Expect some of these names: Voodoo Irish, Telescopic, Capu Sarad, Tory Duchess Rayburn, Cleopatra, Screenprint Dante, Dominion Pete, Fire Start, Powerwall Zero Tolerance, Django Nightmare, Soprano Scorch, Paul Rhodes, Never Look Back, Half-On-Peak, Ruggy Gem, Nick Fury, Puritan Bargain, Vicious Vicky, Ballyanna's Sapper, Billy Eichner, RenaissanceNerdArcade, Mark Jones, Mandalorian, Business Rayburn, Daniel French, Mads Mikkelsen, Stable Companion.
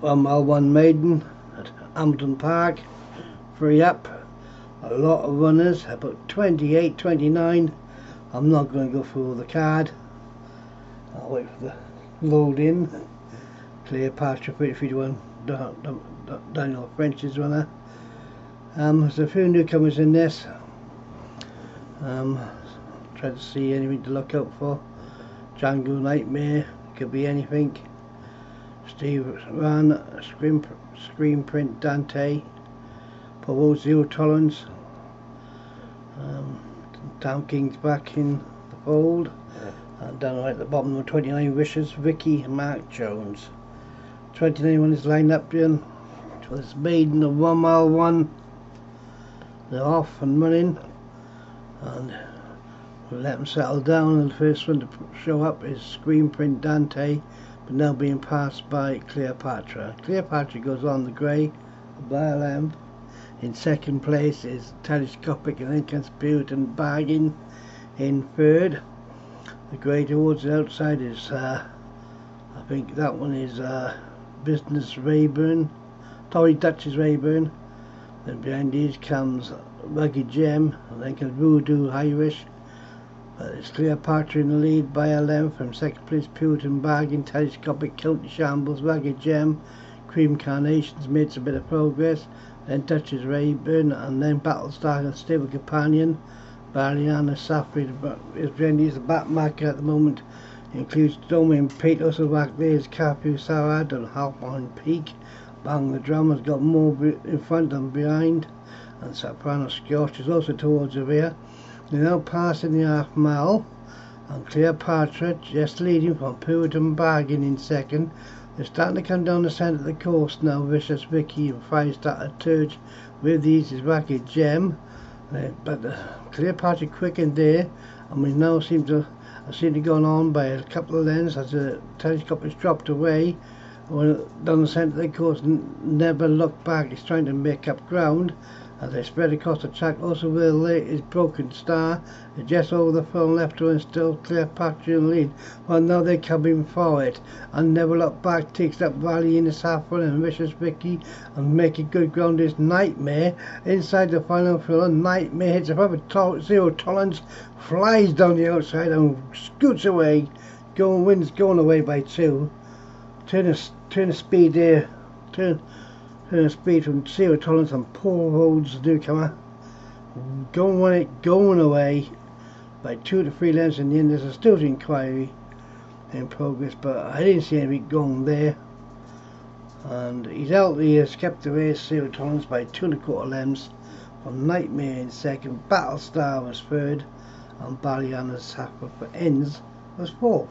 from L1 Maiden at Hampton Park. Free up. A lot of runners. I put 28, 29. I'm not going to go through all the card. I'll wait for the load in. Cleopatra 33-1. Daniel French is runner. There's a few newcomers in this. Try to see anything to look out for. Django Nightmare, could be anything. Steve Ran, Screenprint Dante, Powerwall Zero Tolerance. Town King's back in the fold. And down right at the bottom of 29, Vicious Vicky, Mark Jones. 29-1 is lined up in for this maiden of 1 mile one. They're off and running, and we'll let them settle down, and the first one to show up is Screenprint Dante, but now being passed by Cleopatra. Cleopatra goes on the grey, by a lamp. In second place is Telescopic, and then comes Puritan Bargain in third. The grey towards the outside is, I think that one is Business Rayburn, Tory Duchess Rayburn. Then behind these comes Ruggy Gem, and then comes Voodoo Irish. But it's Cleopatra in the lead by a length. From second place, Puritan Bargain, Telescopic, County Shambles, Ruggy Gem, Cream Carnations made some bit of progress. Then Duchess Rayburn, and then Battlestar and Stable Companion. Bariana Saffrey is behind these. The back marker at the moment includes Dominion Pete, also back there is Capu Sarad and Half-On-Peak. Bang the Drum has got more in front than behind, and Soprano Scorch is also towards the rear. They're now passing the half mile, and Cleopatra just leading from Puritan Bargain in second. They're starting to come down the centre of the course now. Vicious Vicky and Fire Start at third. With these is Ruggy Gem, but Cleopatra quickened there, and we now seem to gone on by a couple of lengths as the Telescope is dropped away. Well, down the centre of the course, Never Look Back is trying to make up ground as they spread across the track. Also where late is Broken Star. They're just over the phone left and still Cleopatra in lead. Well, now they're coming for it, and Never Look Back takes up Ballyanna's Sapper and Vicious Vicky, and making good ground is Nightmare inside the final furlong. And Nightmare hits a proper Zero Tolerance, flies down the outside and scoots away. Wins going away by two. Turn of speed from Zero Tolerance and Paul Rhodes newcomer. Going away by 2 to 3 lengths in the end. There's a still inquiry in progress, but I didn't see anything going there. And he's out. He has kept the race, Zero Tolerance, by 2 1/4 lengths. From Nightmare in second, Battlestar was third, and Ballyanna's Sapper ends was fourth.